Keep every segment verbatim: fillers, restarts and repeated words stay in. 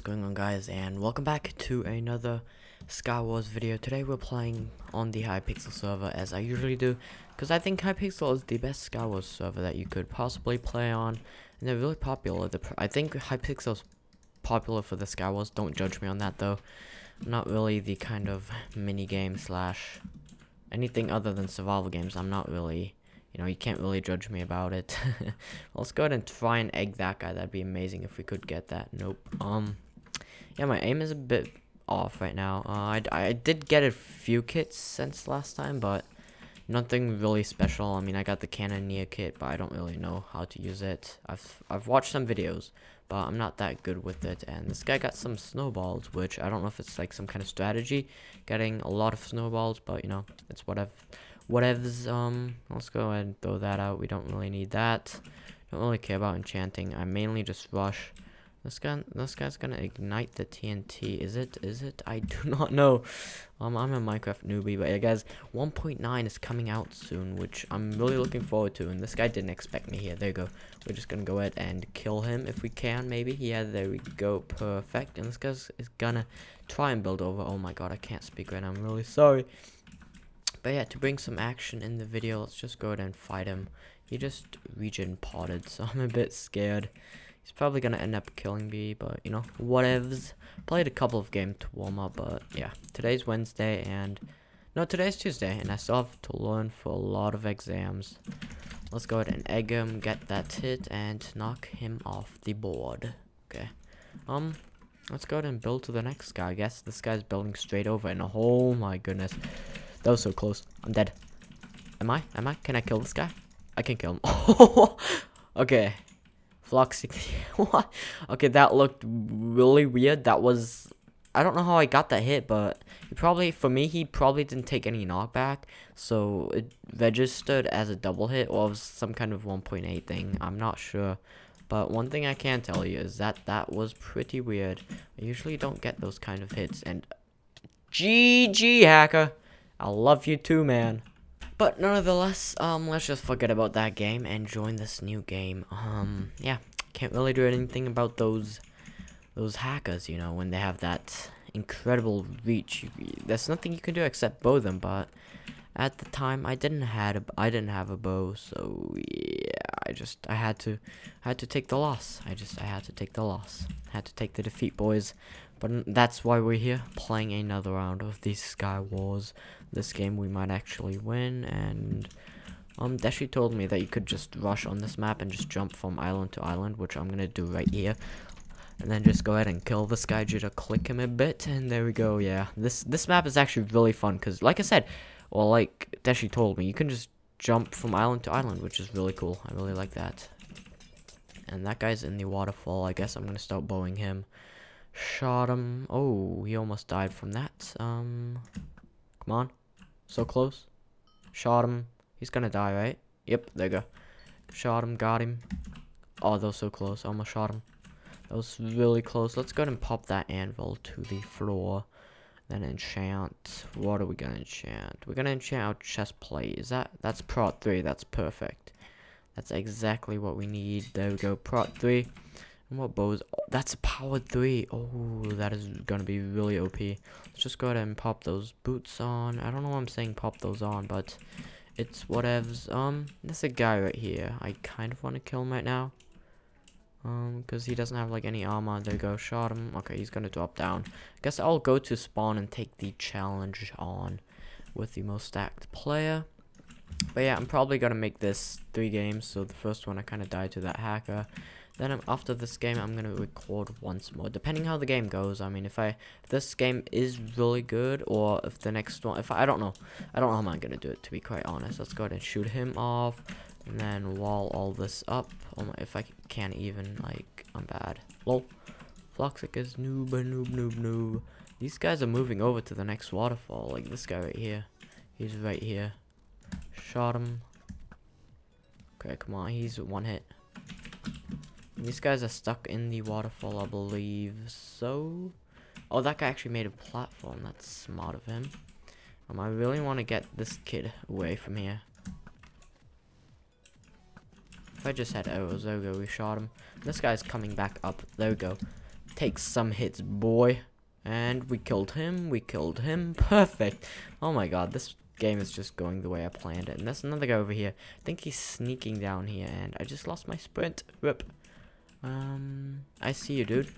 What's going on, guys, and welcome back to another Skywars video. Today we're playing on the Hypixel server as I usually do, because I think Hypixel is the best Skywars server that you could possibly play on, and they're really popular. The I think Hypixel's popular for the Skywars. Don't judge me on that though. I'm not really the kind of mini game slash anything other than survival games. I'm not really, you know, you can't really judge me about it. Well, let's go ahead and try and egg that guy. That'd be amazing if we could get that. Nope. Um, yeah, my aim is a bit off right now. Uh, I, I did get a few kits since last time, but nothing really special. I mean, I got the Cannoneer kit, but I don't really know how to use it. I've, I've watched some videos, but I'm not that good with it. And this guy got some snowballs, which I don't know if it's like some kind of strategy, getting a lot of snowballs, but, you know, it's whatever. Whatevs, um, let's go ahead and throw that out. We don't really need that. Don't really care about enchanting. I mainly just rush. This guy, this guy's gonna ignite the T N T. Is it? Is it? I do not know. Um, I'm a Minecraft newbie, but yeah, guys, one point nine is coming out soon, which I'm really looking forward to. And this guy didn't expect me here. There you go. We're just gonna go ahead and kill him if we can, maybe. Yeah, there we go. Perfect. And this guy is gonna try and build over. Oh my god, I can't speak right now. I'm really sorry. But yeah, to bring some action in the video, let's just go ahead and fight him. He just regen potted, so I'm a bit scared. He's probably going to end up killing me, but, you know, whatevs. Played a couple of games to warm up, but yeah. Today's Wednesday, and... No, today's Tuesday, and I still have to learn for a lot of exams. Let's go ahead and egg him, get that hit, and knock him off the board. Okay. Um... Let's go ahead and build to the next guy, I guess. This guy's building straight over, and oh my goodness. That was so close. I'm dead. Am I? Am I? Can I kill this guy? I can kill him. Okay. Floxic. What? Okay, that looked really weird. That was... I don't know how I got that hit, but... He probably... For me, he probably didn't take any knockback. So, it registered as a double hit or some kind of one point eight thing. I'm not sure. But one thing I can tell you is that that was pretty weird. I usually don't get those kind of hits. And... G G, hacker! I love you too, man. But nonetheless, um, let's just forget about that game and join this new game. Um, yeah, can't really do anything about those those hackers, you know, when they have that incredible reach. You, there's nothing you can do except bow them. But at the time, I didn't had a, I didn't have a bow, so yeah, I just I had to I had to take the loss. I just I had to take the loss. I had to take the defeat, boys. But that's why we're here, playing another round of these Skywars. This game we might actually win, and... Um, Deshi told me that you could just rush on this map and just jump from island to island, which I'm gonna do right here. And then just go ahead and kill this guy, just click him a bit, and there we go, yeah. This this map is actually really fun, because like I said, or like Deshi told me, you can just jump from island to island, which is really cool. I really like that. And that guy's in the waterfall. I guess I'm gonna start bowing him. Shot him. Oh, he almost died from that. Um, come on. So close. Shot him. He's gonna die, right? Yep, there you go. Shot him, got him. Oh, that was so close. Almost shot him. That was really close. Let's go ahead and pop that anvil to the floor. Then enchant. What are we gonna enchant? We're gonna enchant our chest plate. Is that? That's prot three. That's perfect. That's exactly what we need. There we go. Prot three. What bows? Oh, that's a power three. Oh, that is gonna be really O P. Let's just go ahead and pop those boots on. I don't know why I'm saying pop those on, but it's whatevs. Um, there's a guy right here. I kind of want to kill him right now. Um, because he doesn't have like any armor. There you go. Shot him. Okay, he's gonna drop down. I guess I'll go to spawn and take the challenge on with the most stacked player. But yeah, I'm probably gonna make this three games. So the first one I kind of died to that hacker. Then after this game, I'm going to record once more, depending how the game goes. I mean, if I if this game is really good, or if the next one, if I, I don't know. I don't know how I'm going to do it, to be quite honest. Let's go ahead and shoot him off, and then wall all this up. Oh my, if I can't even, like, I'm bad. Lol. Floxic is noob, noob, noob, noob. These guys are moving over to the next waterfall, like this guy right here. He's right here. Shot him. Okay, come on, he's one hit. These guys are stuck in the waterfall, I believe, so... Oh, that guy actually made a platform. That's smart of him. Um, I really want to get this kid away from here. If I just had arrows, there we go, we shot him. This guy's coming back up. There we go. Take some hits, boy. And we killed him, we killed him. Perfect. Oh my god, this game is just going the way I planned it. And there's another guy over here. I think he's sneaking down here, and I just lost my sprint. Rip. Um, I see you, dude.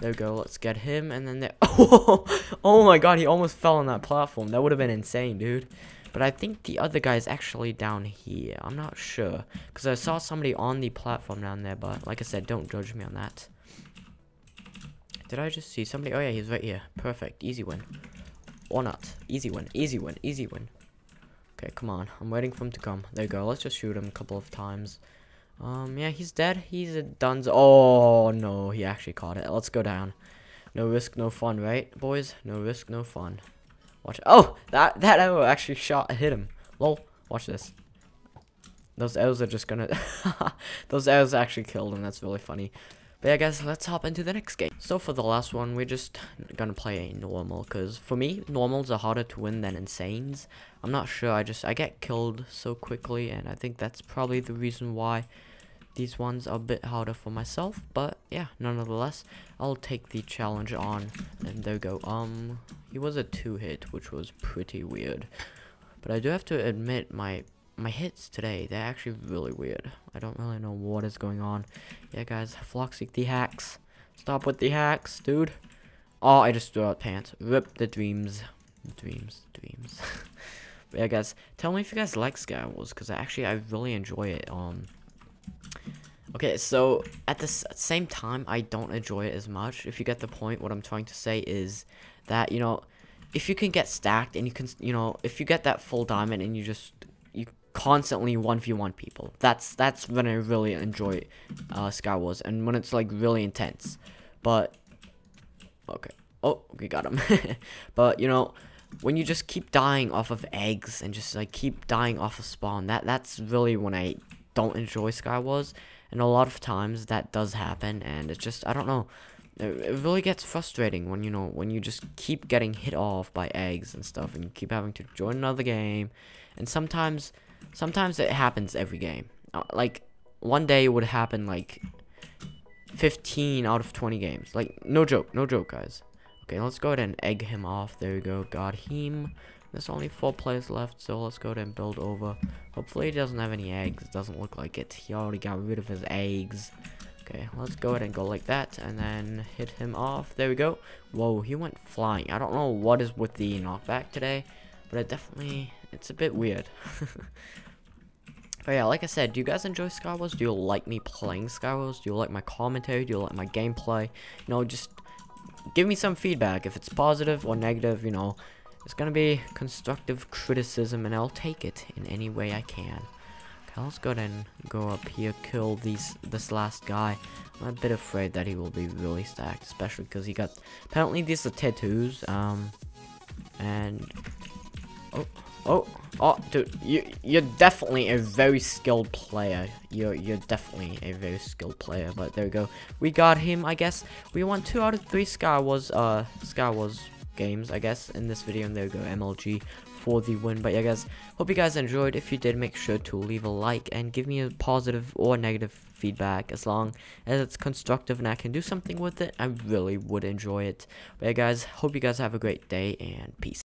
There we go, let's get him, and then there- oh, oh my god, he almost fell on that platform. That would have been insane, dude. But I think the other guy is actually down here. I'm not sure, because I saw somebody on the platform down there, but like I said, don't judge me on that. Did I just see somebody? Oh yeah, he's right here. Perfect. Easy win. Or not. Easy win. Easy win. Easy win. Okay, come on. I'm waiting for him to come. There you go. Let's just shoot him a couple of times. Um, yeah, he's dead. He's a dunzo. Oh, no. He actually caught it. Let's go down. No risk, no fun, right, boys? No risk, no fun. Watch. Oh! That, that arrow actually shot. Hit him. Lol. Watch this. Those arrows are just gonna... Those arrows actually killed him. That's really funny. But yeah, guys, let's hop into the next game. So for the last one, we're just gonna play a normal, because for me, normals are harder to win than insanes. I'm not sure, I just, I get killed so quickly, and I think that's probably the reason why these ones are a bit harder for myself. But yeah, nonetheless, I'll take the challenge on, and there we go. Um, he was a two hit, which was pretty weird. But I do have to admit, my... My hits today, they're actually really weird. I don't really know what is going on. Yeah, guys, Floxic the hacks. Stop with the hacks, dude. Oh, I just threw out pants. Rip the dreams. Dreams, dreams. But yeah, guys, tell me if you guys like Skywars, because I actually, I really enjoy it. Um. Okay, so at the s same time, I don't enjoy it as much. If you get the point, what I'm trying to say is that, you know, if you can get stacked and you can, you know, if you get that full diamond and you just... constantly one v one people. That's that's when I really enjoy uh, Skywars, and when it's like really intense. But okay, oh we got him. But you know, when you just keep dying off of eggs and just like keep dying off of spawn, that that's really when I don't enjoy Skywars. And a lot of times that does happen, and it's just I don't know. It really gets frustrating when you know when you just keep getting hit off by eggs and stuff, and you keep having to join another game. And sometimes. Sometimes it happens every game. Uh, like, one day it would happen, like, fifteen out of twenty games. Like, no joke. No joke, guys. Okay, let's go ahead and egg him off. There we go. Got him. There's only four players left, so let's go ahead and build over. Hopefully he doesn't have any eggs. Doesn't look like it. He already got rid of his eggs. Okay, let's go ahead and go like that, and then hit him off. There we go. Whoa, he went flying. I don't know what is with the knockback today, but it definitely... It's a bit weird. But yeah, like I said, do you guys enjoy Skywars? Do you like me playing Skywars? Do you like my commentary? Do you like my gameplay? You know, just give me some feedback. If it's positive or negative, you know, it's going to be constructive criticism, and I'll take it in any way I can. Okay, let's go ahead and go up here, kill these this last guy. I'm a bit afraid that he will be really stacked, especially because he got... Apparently, these are tattoos, um, and... Oh... Oh, oh, dude, you, you're definitely a very skilled player. You're, you're definitely a very skilled player, but there we go. We got him, I guess. We won two out of three Skywars, uh, Skywars games, I guess, in this video. And there we go, M L G for the win. But yeah, guys, hope you guys enjoyed. If you did, make sure to leave a like and give me a positive or negative feedback. As long as it's constructive and I can do something with it, I really would enjoy it. But yeah, guys, hope you guys have a great day, and peace.